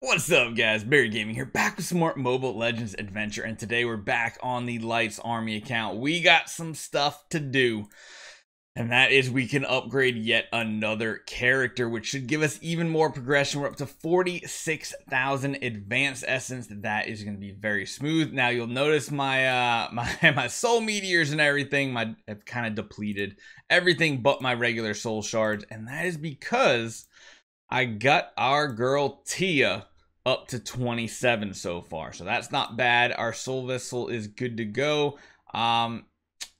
What's up guys, Barry Gaming here, back with some more Mobile Legends Adventure, and today we're back on the Lights Army account. We got some stuff to do, and that is we can upgrade yet another character, which should give us even more progression. We're up to 46,000 advanced essence. That is going to be very smooth. Now you'll notice my my soul meteors and everything, I've kind of depleted everything but my regular soul shards, and that is because I got our girl Tia up to 27 so far, so that's not bad. Our soul vessel is good to go.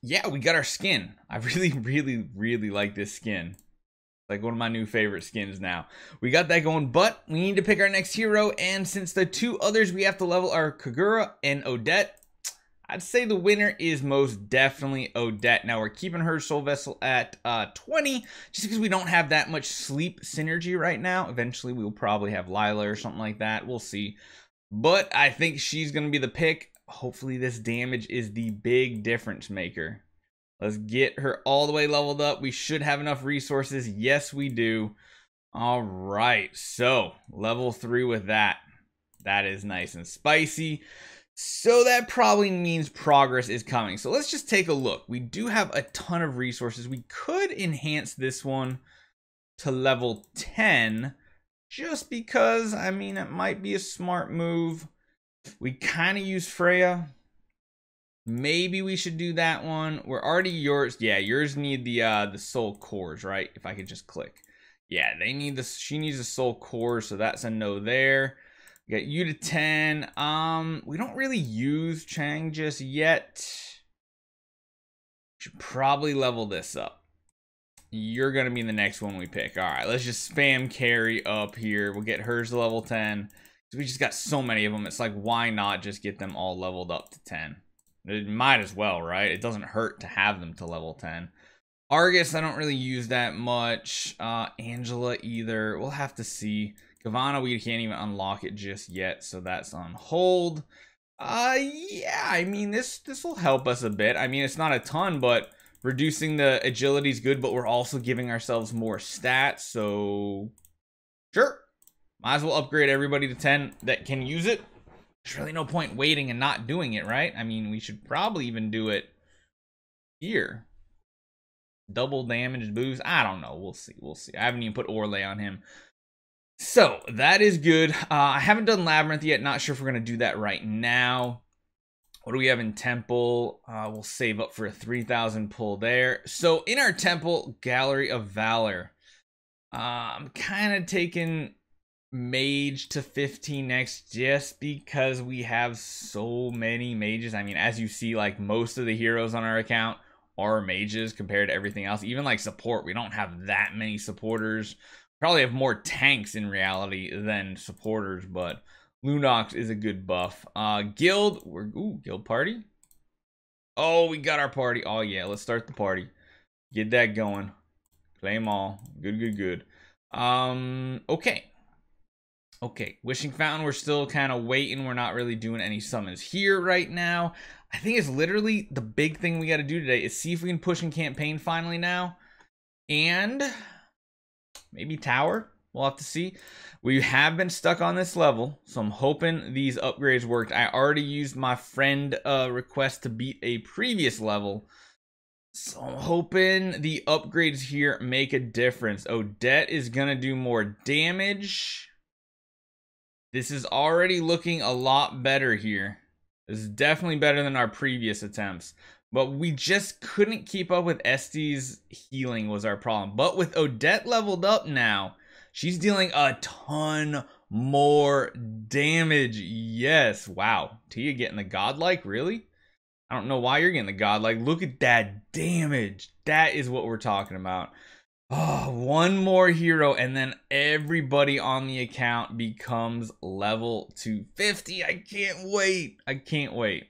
Yeah, we got our skin. I really like this skin. It's like one of my new favorite skins now. We got that going, but we need to pick our next hero, and since the two others we have to level are Kagura and Odette, I'd say the winner is most definitely Odette. Now we're keeping her soul vessel at 20 just because we don't have that much sleep synergy right now. Eventually we'll probably have Lila or something like that. We'll see. But I think she's going to be the pick. Hopefully this damage is the big difference maker. Let's get her all the way leveled up. We should have enough resources. Yes, we do. All right. So level 3 with that. That is nice and spicy. So that probably means progress is coming. So let's just take a look. We do have a ton of resources. We could enhance this one to level 10 just because, I mean, it might be a smart move. We kind of use Freya. Maybe we should do that one. We're already yours. Yeah, yours need the soul cores, right? If I could just click. Yeah, they need this. She needs a soul core, so that's a no there. Got you to 10. We don't really use Chang just yet. Should probably level this up. You're gonna be the next one we pick. All right, let's just spam Carrie up here. We'll get hers to level 10. We just got so many of them. It's like, why not just get them all leveled up to 10? It might as well, right? It doesn't hurt to have them to level 10. Argus, I don't really use that much. Angela either. We'll have to see. Gavana, we can't even unlock it just yet, so that's on hold. Yeah, I mean, this will help us a bit. I mean, it's not a ton, but reducing the agility is good, but we're also giving ourselves more stats, so sure. Might as well upgrade everybody to 10 that can use it. There's really no point waiting and not doing it, right? I mean, we should probably even do it here. Double damage boost. I don't know. We'll see. We'll see. I haven't even put Orlais on him. So that is good. I haven't done Labyrinth yet. Not sure if we're going to do that right now. What do we have in Temple? We'll save up for a 3,000 pull there. So in our Temple, Gallery of Valor. I'm kind of taking Mage to 15 next just because we have so many mages. I mean, as you see, like most of the heroes on our account are mages compared to everything else. Even like support, we don't have that many supporters. Probably have more tanks in reality than supporters, but Lunox is a good buff. Guild, guild party. Oh, we got our party. Oh yeah, let's start the party. Get that going. Claim all. Good. Okay. Wishing Fountain, we're still kind of waiting. We're not really doing any summons here right now. I think it's literally the big thing we got to do today is see if we can push in campaign finally now. And maybe tower, we'll have to see. We have been stuck on this level, so I'm hoping these upgrades worked. I already used my friend request to beat a previous level, so I'm hoping the upgrades here make a difference. Odette is gonna do more damage. This is already looking a lot better here. This is definitely better than our previous attempts. But we just couldn't keep up with Estee's healing was our problem. But with Odette leveled up now, she's dealing a ton more damage. Yes. Wow. Tia getting the godlike? Really? I don't know why you're getting the godlike. Look at that damage. That is what we're talking about. Oh, one more hero and then everybody on the account becomes level 250. I can't wait.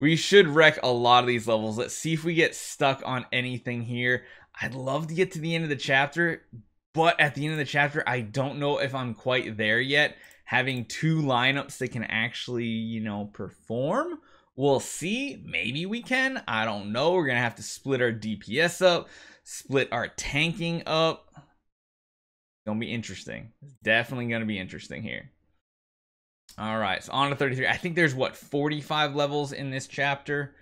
We should wreck a lot of these levels. Let's see if we get stuck on anything here. I'd love to get to the end of the chapter, but at the end of the chapter, I don't know if I'm quite there yet. having two lineups that can actually, you know, perform. We'll see. Maybe we can. I don't know. We're going to have to split our DPS up, split our tanking up. It's going to be interesting. It's definitely going to be interesting here. All right, so on to 33. I think there's, what, 45 levels in this chapter?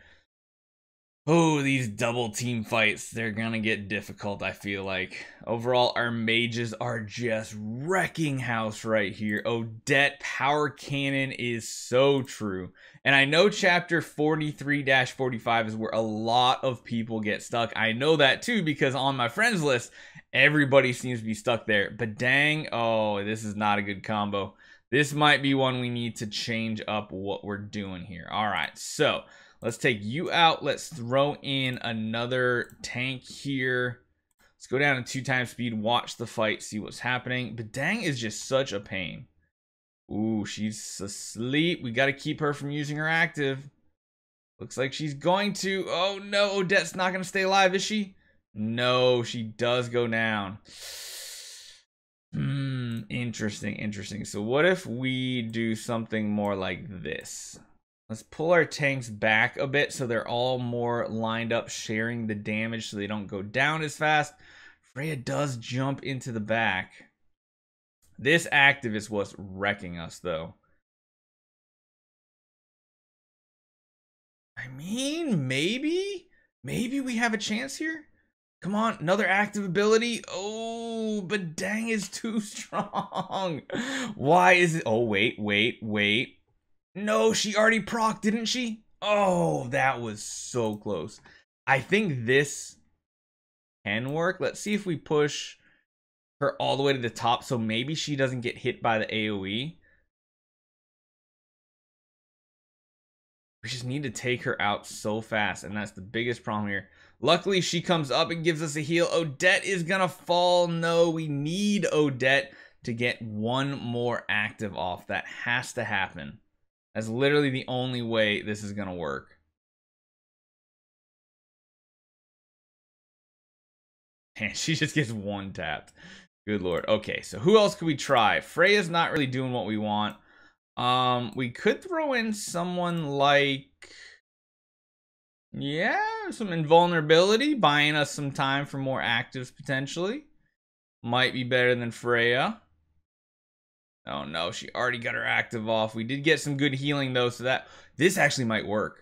Oh, these double team fights, they're going to get difficult, I feel like. Overall, our mages are just wrecking house right here. Odette Power Cannon is so true. And I know chapter 43-45 is where a lot of people get stuck. I know that too because on my friends list, everybody seems to be stuck there. But dang, oh, this is not a good combo. This might be one we need to change up what we're doing here. All right, so let's take you out. Let's throw in another tank here. Let's go down to 2x speed, watch the fight, see what's happening. Badang is just such a pain. Ooh, she's asleep. We got to keep her from using her active. Looks like she's going to. Oh, no, Odette's not going to stay alive, is she? No, she does go down. Interesting, interesting. So what if we do something more like this? Let's pull our tanks back a bit so they're all more lined up, sharing the damage so they don't go down as fast. Freya does jump into the back. This active is what's wrecking us, though. I mean, maybe we have a chance here. Come on, another active ability. Oh, but dang, is too strong. Why is it? Oh, wait. No, she already proc, didn't she? Oh, that was so close. I think this can work. Let's see if we push her all the way to the top so maybe she doesn't get hit by the AoE. We just need to take her out so fast, and that's the biggest problem here. Luckily, she comes up and gives us a heal. Odette is going to fall. No, we need Odette to get one more active off. That has to happen. That's literally the only way this is going to work. And she just gets one tapped. Good lord. Okay, so who else could we try? Freya's not really doing what we want. We could throw in someone like... yeah, some invulnerability, buying us some time for more actives potentially. Might be better than Freya. Oh no, she already got her active off. We did get some good healing though, so that this actually might work.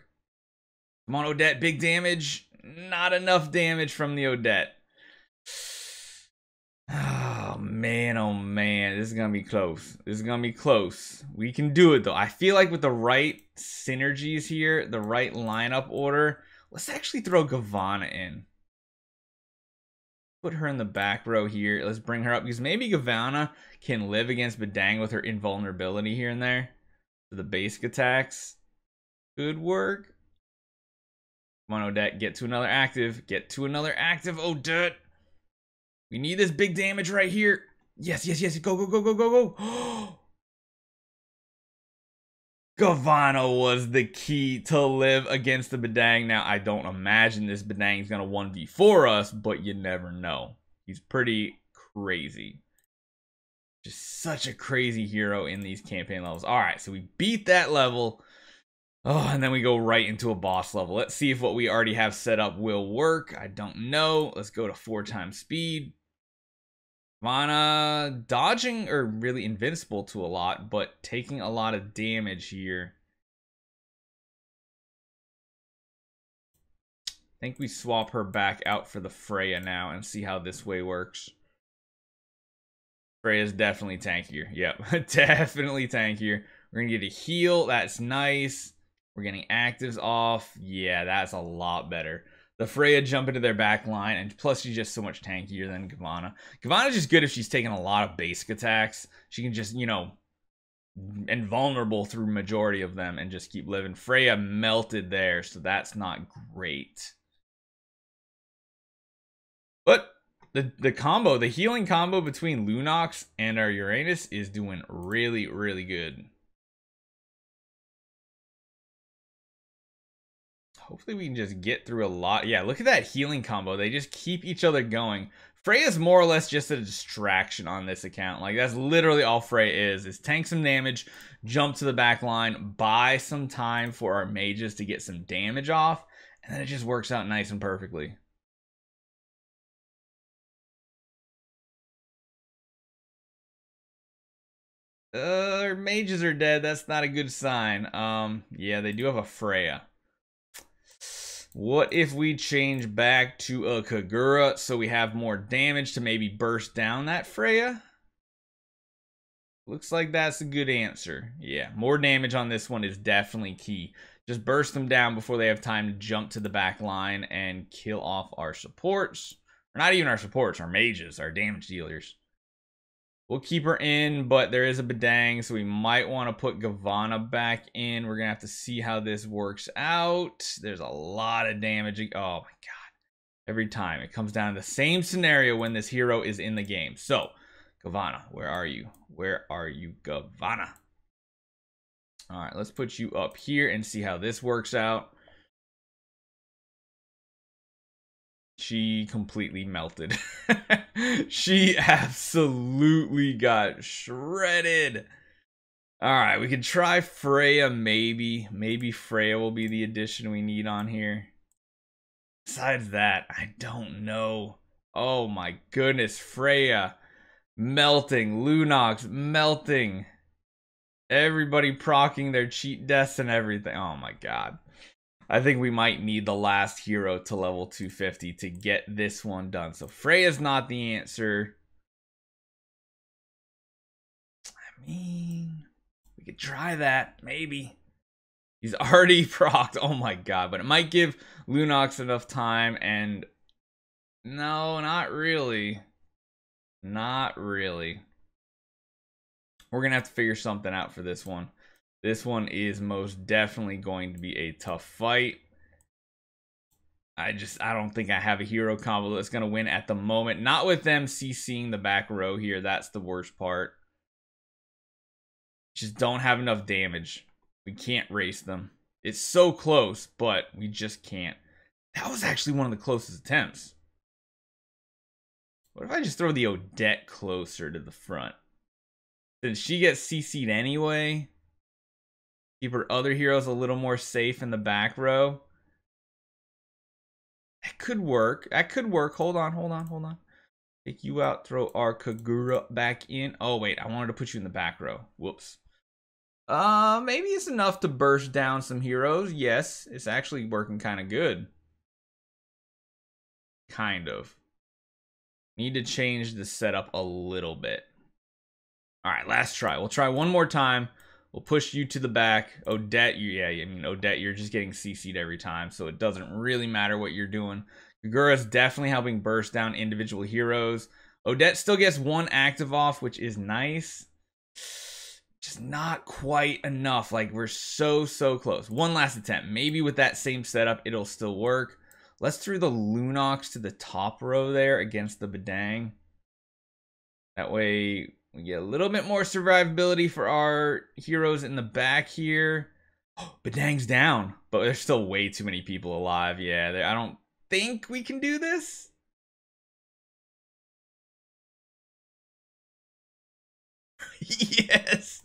Come on, Odette, big damage. Not enough damage from the Odette. Oh man, this is gonna be close. This is gonna be close. We can do it though. I feel like with the right synergies here, the right lineup order, let's actually throw Gavana in. Put her in the back row here. Let's bring her up because maybe Gavana can live against Badang with her invulnerability here and there. The basic attacks could work. Come on, Odette, get to another active. Get to another active, Odette. We need this big damage right here. Yes, yes, yes. Go, go, go, go, go, go. Gavana was the key to live against the Badang. Now, I don't imagine this Badang is going to 1v4 us, but you never know. He's pretty crazy. Just such a crazy hero in these campaign levels. All right, so we beat that level. Oh, and then we go right into a boss level. Let's see if what we already have set up will work. I don't know. Let's go to 4x speed. Gavana dodging or really invincible to a lot, but taking a lot of damage here. I think we swap her back out for the Freya now and see how this way works. Freya's definitely tankier. Yep, definitely tankier. We're going to get a heal. That's nice. We're getting actives off. Yeah, that's a lot better. The Freya jump into their back line, and plus she's just so much tankier than Gavana. Gavana's just good if she's taking a lot of basic attacks. She can just, you know, invulnerable through majority of them and just keep living. Freya melted there, so that's not great. But the combo, the healing combo between Lunox and our Uranus is doing really, really good. Hopefully we can just get through a lot. Yeah, look at that healing combo. They just keep each other going. Freya's more or less just a distraction on this account. Like, that's literally all Freya is tank some damage, jump to the back line, buy some time for our mages to get some damage off, and then it just works out nice and perfectly. Our mages are dead. That's not a good sign. Yeah, they do have a Freya. What if we change back to a Kagura so we have more damage to maybe burst down that Freya? Looks like that's a good answer. Yeah, more damage on this one is definitely key. Just burst them down before they have time to jump to the back line and kill off our supports. Or not even our supports, our mages, our damage dealers. We'll keep her in, but there is a Badang, so we might want to put Gavana back in. We're going to have to see how this works out. There's a lot of damage. Oh, my God. Every time. It comes down to the same scenario when this hero is in the game. So, Gavana, where are you? Where are you, Gavana? All right, let's put you up here and see how this works out. She completely melted. She absolutely got shredded. All right, we could try Freya maybe. Maybe Freya will be the addition we need on here. Besides that, I don't know. Oh my goodness, Freya melting, Lunox melting. Everybody procking their cheat deaths and everything. Oh my God. I think we might need the last hero to level 250 to get this one done. So Freya's not the answer. I mean, we could try that, maybe. He's already procced. Oh my God, but it might give Lunox enough time and... No, not really. Not really. We're going to have to figure something out for this one. This one is most definitely going to be a tough fight. I don't think I have a hero combo that's going to win at the moment. Not with them CCing the back row here. That's the worst part. Just don't have enough damage. We can't race them. It's so close, but we just can't. That was actually one of the closest attempts. What if I just throw the Odette closer to the front? Then she gets CC'd anyway. Keep her other heroes a little more safe in the back row. That could work. That could work. Hold on, hold on, hold on. Take you out, throw our Kagura back in. Oh, wait, I wanted to put you in the back row. Whoops. Maybe it's enough to burst down some heroes. Yes, it's actually working kind of good. Kind of. Need to change the setup a little bit. All right, last try. We'll try one more time. We'll push you to the back. Odette, Odette, you're just getting CC'd every time, so it doesn't really matter what you're doing. Kagura's definitely helping burst down individual heroes. Odette still gets one active off, which is nice. Just not quite enough. Like, we're so close. One last attempt. Maybe with that same setup, it'll still work. Let's throw the Lunox to the top row there against the Badang. That way... we get a little bit more survivability for our heroes in the back here. Oh, Badang's down, but there's still way too many people alive. Yeah, I don't think we can do this. Yes.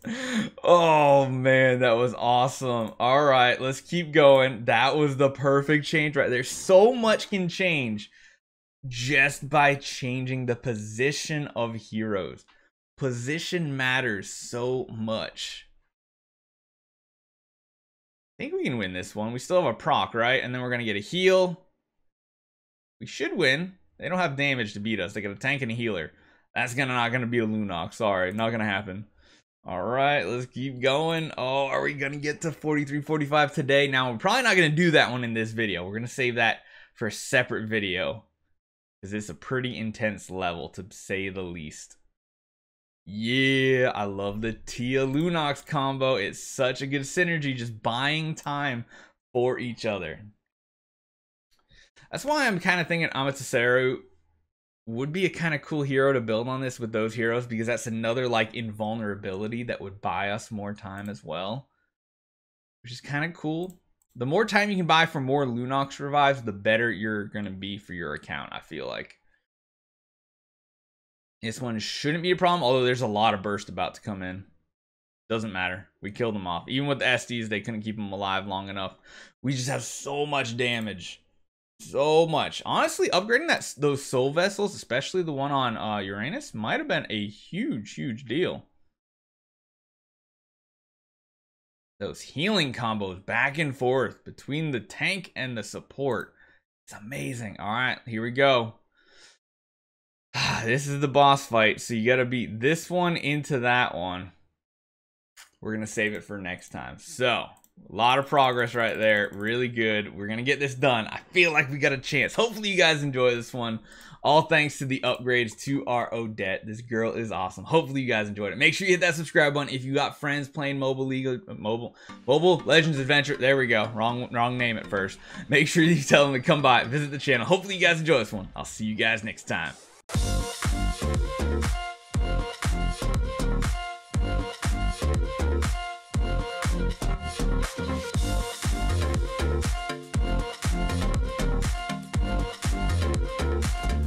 Oh, man, that was awesome. All right, let's keep going. That was the perfect change right there. So much can change just by changing the position of heroes. Position matters so much. I think we can win this one. We still have a proc, right? And then we're going to get a heal. We should win. They don't have damage to beat us. They got a tank and a healer. That's not going to be a Lunox. Sorry, not going to happen. All right, let's keep going. Oh, are we going to get to 43, 45 today? Now, we're probably not going to do that one in this video. We're going to save that for a separate video. Because it's a pretty intense level, to say the least. Yeah, I love the Tia Lunox combo. It's such a good synergy, just buying time for each other. That's why I'm kind of thinking Amaterasu would be a kind of cool hero to build on this with those heroes, because that's another like invulnerability that would buy us more time as well, which is kind of cool. The more time you can buy for more Lunox revives, the better you're going to be for your account, I feel like. This one shouldn't be a problem, although there's a lot of burst about to come in. Doesn't matter. We killed them off. Even with the Estes, they couldn't keep them alive long enough. We just have so much damage. So much. Honestly, upgrading that those soul vessels, especially the one on Uranus, might have been a huge, huge deal. Those healing combos back and forth between the tank and the support. It's amazing. All right, here we go. This is the boss fight, so you got to beat this one into that one. We're going to save it for next time. So, a lot of progress right there. Really good. We're going to get this done. I feel like we got a chance. Hopefully, you guys enjoy this one. All thanks to the upgrades to our Odette. This girl is awesome. Hopefully, you guys enjoyed it. Make sure you hit that subscribe button if you got friends playing Mobile Legends Adventure. There we go. Wrong name at first. Make sure you tell them to come by, visit the channel. Hopefully, you guys enjoy this one. I'll see you guys next time.